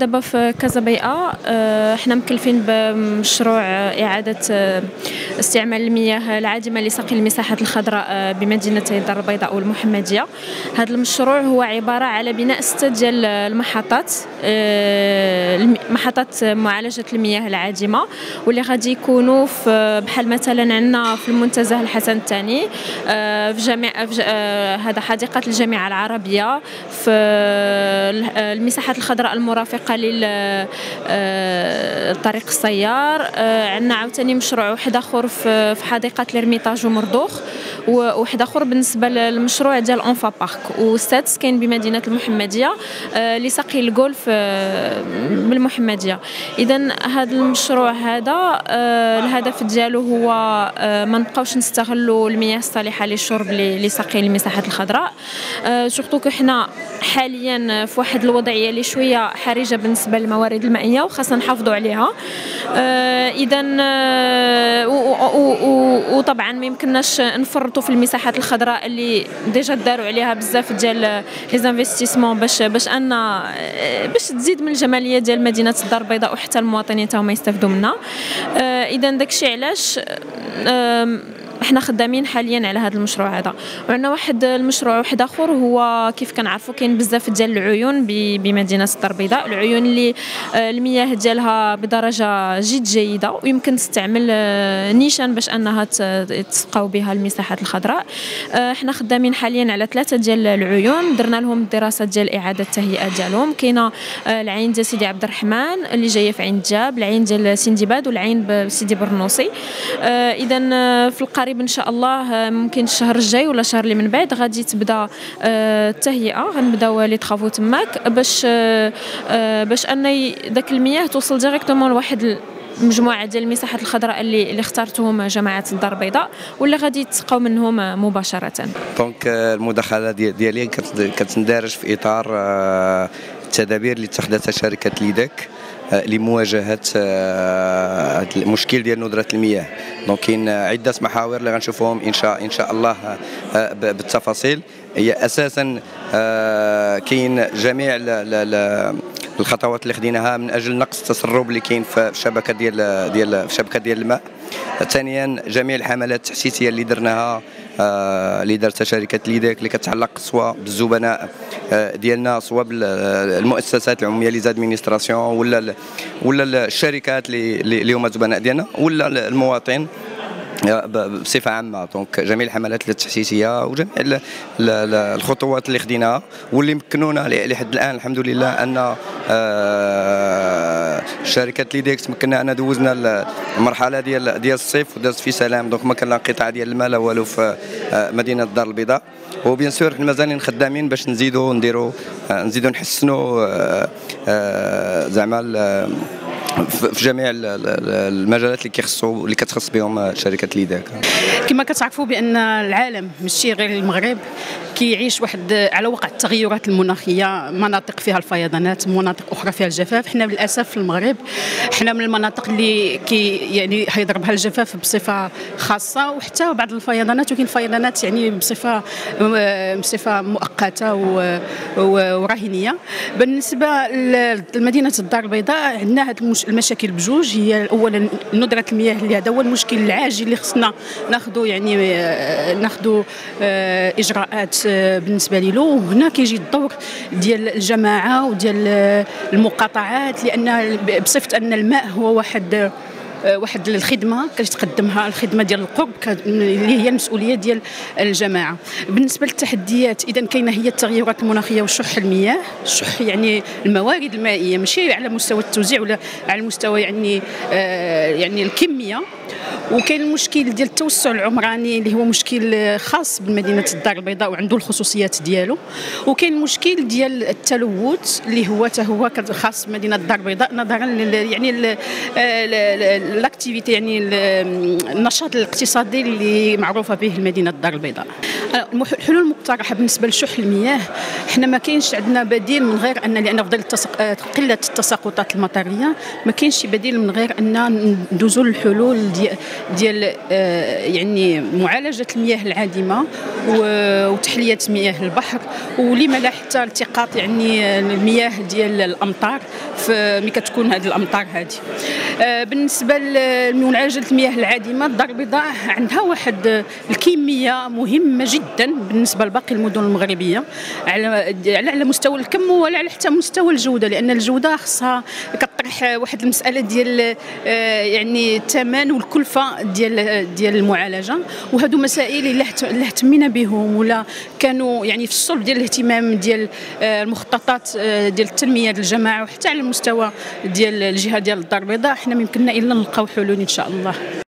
دابا في كازا بيئة حنا مكلفين بمشروع إعادة استعمال المياه العادمة لسقي المساحات الخضراء بمدينتي الدار البيضاء والمحمدية. هذا المشروع هو عبارة على بناء 6 ديال محطات معالجة المياه العادمة، واللي غادي يكونوا بحال مثلا عندنا في المنتزه الحسن الثاني، في جميع هذا حديقة الجامعة العربية، في المساحات الخضراء المرافقة للطريق السيار. عندنا عاوتاني مشروع واحد اخر في حديقة الهرميتاج ومردوخ، وواحد اخر بالنسبة للمشروع ديال اونفا بارك، وسادس كاين بمدينة المحمدية لسقي الجولف بالمحمدية. اذا هذا المشروع هذا الهدف ديالو هو ما نبقاوش نستغلوا المياه الصالحة للشرب لسقي المساحات الخضراء، سورتو حنا حاليا في واحد الوضعية اللي شوية حرجة بالنسبة للموارد المائية وخاصنا نحافظوا عليها. إذا وطبعا ما يمكنناش نفرطوا في المساحات الخضراء اللي ديجا داروا عليها بزاف ديال لي زانفيستيسمون باش تزيد من الجمالية ديال مدينة الدار البيضاء، وحتى المواطنين تا هما يستافدوا منها. إذا داكشي علاش احنا خدامين حاليا على هذا المشروع هذا. وعندنا المشروع واحد اخر، هو كيف كنعرفوا كاين بزاف ديال العيون بمدينه الدار البيضاء، العيون اللي المياه ديالها بدرجه جيده ويمكن تستعمل نيشان باش انها تسقاو بها المساحات الخضراء. احنا خدامين حاليا على 3 ديال العيون، درنا لهم الدراسه ديال اعاده التهيئه ديالهم. كاينه العين ديال سيدي عبد الرحمن اللي جايه في عين جاب، العين ديال سندباد، والعين بسيدي برنوسي. اذا في القريب ان شاء الله ممكن الشهر الجاي ولا الشهر اللي من بعد غادي تبدا التهيئه، غنبداو لي طرافو تماك باش ان داك المياه توصل ديريكتومون لواحد مجموعه ديال المساحات الخضراء اللي اختارتهم جماعه الدار البيضاء، واللي غادي يتسقاو منهم مباشره. دونك المداخله ديالي كتندرج في اطار التدابير اللي اتخذتها شركه ليدك لمواجهه المشكل ديال ندره المياه. دونك كاين عده محاور اللي غنشوفوهم ان شاء الله بالتفاصيل. هي اساسا كاين جميع الخطوات اللي خديناها من اجل نقص التسرب اللي كاين في الشبكه ديال الماء. ثانيا جميع الحملات التحسيسيه اللي درناها اللي دارتها شركه ليدك، اللي كتعلق سواء بالزبناء ديالنا، سواء بالمؤسسات العموميه ليزادمينستراسيون، ولا الشركات اللي هما زبناء ديالنا، ولا المواطن بصفه عامه. دونك جميع الحملات التحسيسيه وجميع الخطوات اللي خديناها واللي مكنونا لحد الان الحمد لله ان شركه ليديكس مكننا ان دوزنا المرحله ديال الصيف ودازت في سلام. دونك ما كان لا انقطاع ديال الماء لا والو في مدينه الدار البيضاء. وبيان سور حنا مازالين خدامين باش نزيدوا نحسنوا زعما في جميع المجالات اللي كتخص بهم شركه ليدك. كما كتعرفوا بان العالم ماشي غير المغرب كيعيش واحد على وقع التغيرات المناخيه، مناطق فيها الفيضانات، مناطق اخرى فيها الجفاف. حنا للاسف في المغرب حنا من المناطق اللي يعني حيضربها الجفاف بصفه خاصه، وحتى بعض الفيضانات، ولكن الفيضانات يعني بصفه مؤقته ورهنيه. بالنسبه لمدينه الدار البيضاء عندنا هذا المشاكل بجوج. هي اولا ندره المياه، اللي هذا هو المشكل العاجل اللي خصنا ناخذوا اجراءات بالنسبه له. وهنا كيجي الدور ديال الجماعه وديال المقاطعات، لان بصفه ان الماء هو واحد الخدمه كتقدمها الخدمه ديال القرب اللي هي المسؤوليه ديال الجماعه. بالنسبه للتحديات، اذا كاينه هي التغيرات المناخيه وشح المياه، شح يعني الموارد المائيه ماشي على مستوى التوزيع ولا على المستوى يعني الكميه. وكاين المشكل ديال التوسع العمراني اللي هو مشكل خاص بمدينه الدار البيضاء وعنده الخصوصيات ديالو. وكاين المشكل ديال التلوث اللي هو حتى هو خاص بمدينه الدار البيضاء، نظرا يعني لاكتيفيتي يعني النشاط الاقتصادي اللي معروفه به المدينه الدار البيضاء. الحلول المقترحه بالنسبه لشح المياه، حنا ما كاينش عندنا بديل من غير ان، لان فضل قله التساقطات المطريه، ما كاينش بديل من غير ان ندوزوا للحلول ديال يعني معالجه المياه العادمه وتحليه مياه البحر، ولما لا حتى التقاط يعني المياه ديال الامطار ملي كتكون هذه الامطار هذه. بالنسبه لمنعزله المياه العادمه، الدار البيضاء عندها واحد الكميه مهمه جدا بالنسبه لباقي المدن المغربيه على مستوى الكم ولا على حتى مستوى الجوده، لان الجوده خصها كطرح واحد المساله ديال يعني الثمن والكلفه ديال المعالجه، وهادو مسائل اللي اهتمينا بهم ولا كانوا يعني في الصلب ديال الاهتمام ديال المخططات ديال التنميه الجماعه، وحتى على المستوى ديال الجهه ديال الدار البيضاء حنا ما يمكننا الا نلقاو حلول ان شاء الله.